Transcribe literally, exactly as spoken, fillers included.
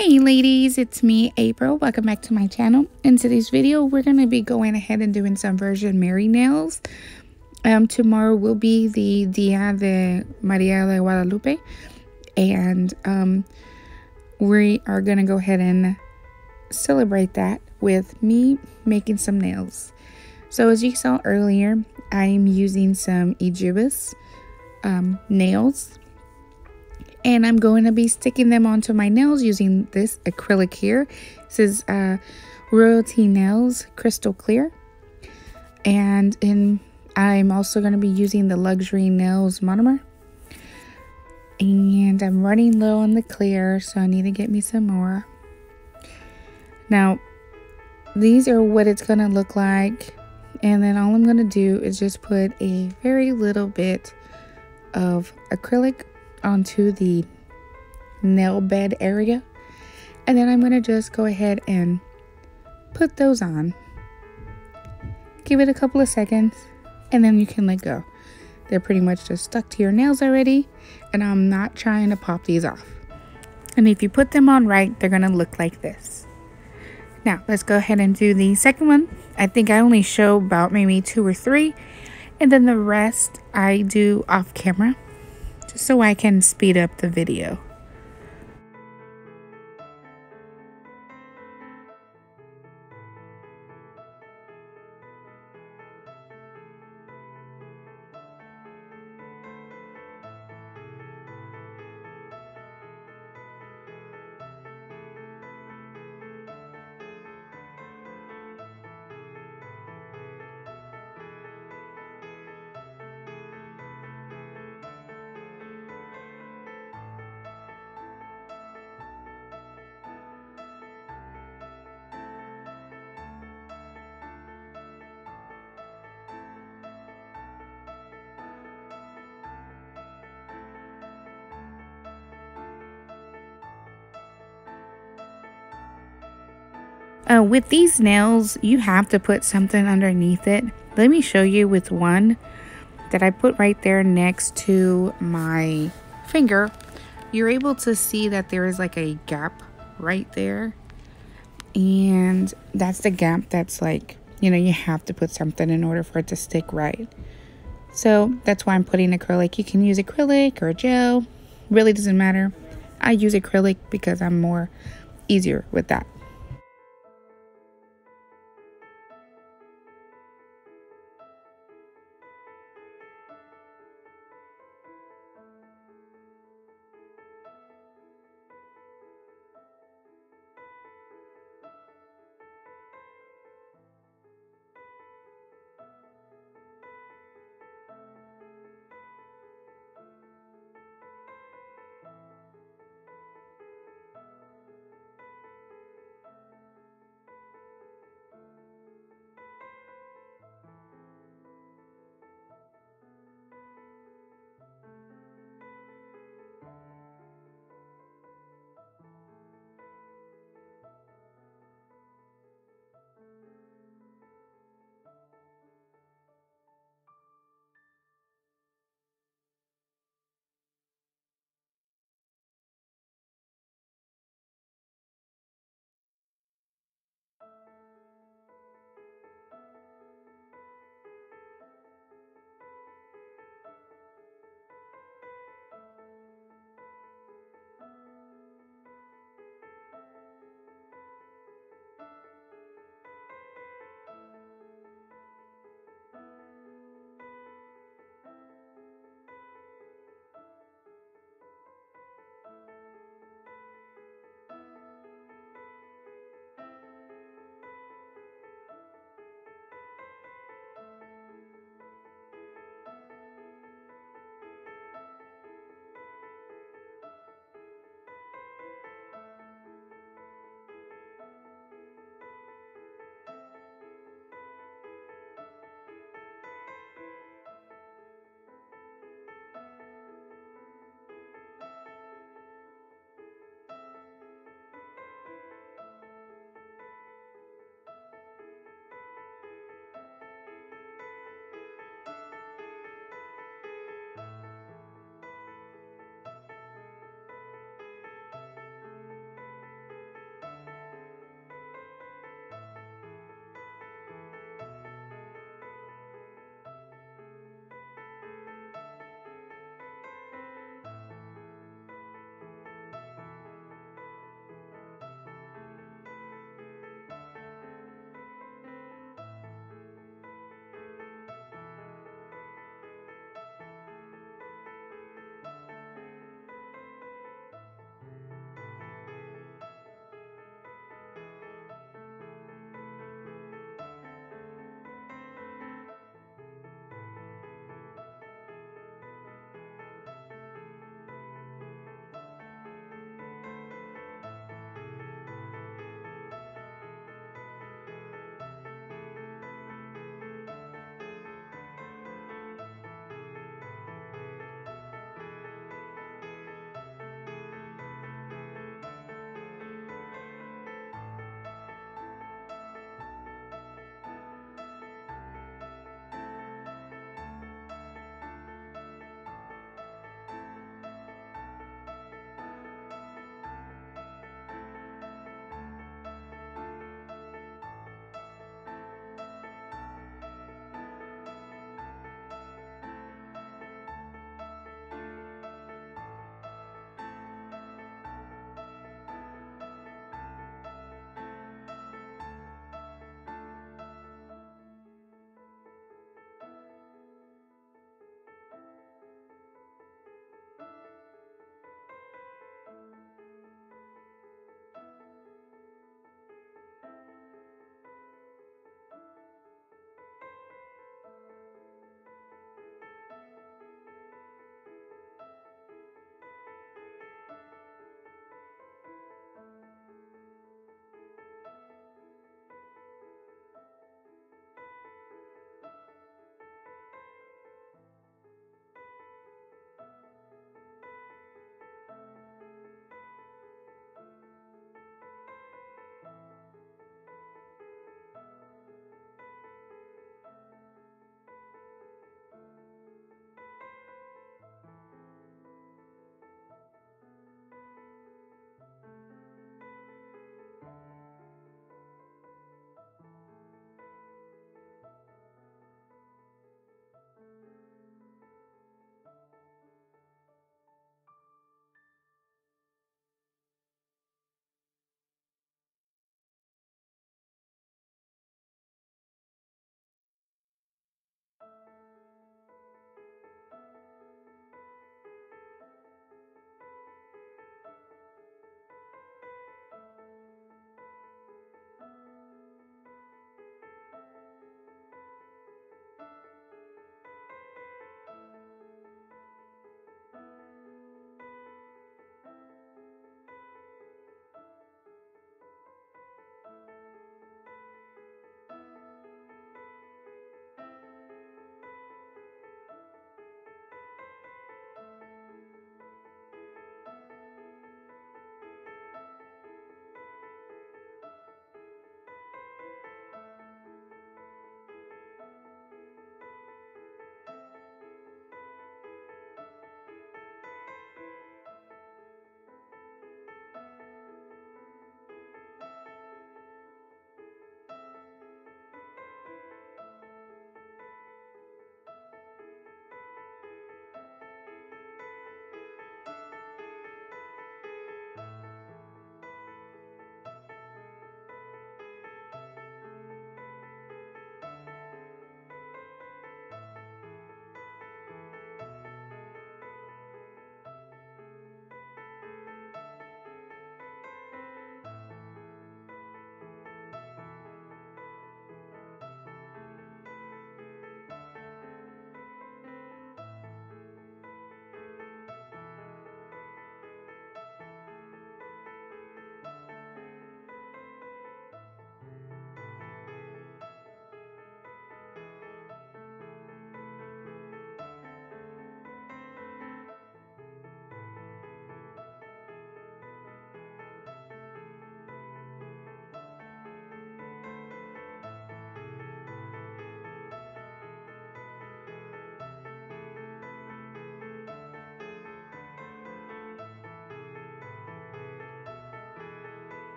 Hey ladies, it's me, April. Welcome back to my channel. In today's video, we're going to be going ahead and doing some Virgin Mary nails. Um, tomorrow will be the Dia de Maria de Guadalupe. And um, we are going to go ahead and celebrate that with me making some nails. So as you saw earlier, I'm using some Edjubas um, nails. And I'm going to be sticking them onto my nails using this acrylic here. This is uh, Royalty Nails Crystal Clear. And in, I'm also going to be using the Luxury Nails Monomer. And I'm running low on the clear, so I need to get me some more. Now, these are what it's going to look like. And then all I'm going to do is just put a very little bit of acrylic onto the nail bed area, and then I'm going to just go ahead and put those on, give it a couple of seconds, and then you can let go. They're pretty much just stuck to your nails already, and I'm not trying to pop these off. And if you put them on right, they're going to look like this. Now let's go ahead and do the second one. I think I only show about maybe two or three, and then the rest I do off camera, just so I can speed up the video. Uh, with these nails, you have to put something underneath it. Let me show you with one that I put right there next to my finger. You're able to see that there is like a gap right there. And that's the gap that's like, you know, you have to put something in order for it to stick right. So that's why I'm putting acrylic. You can use acrylic or gel. Really doesn't matter. I use acrylic because I'm more easier with that.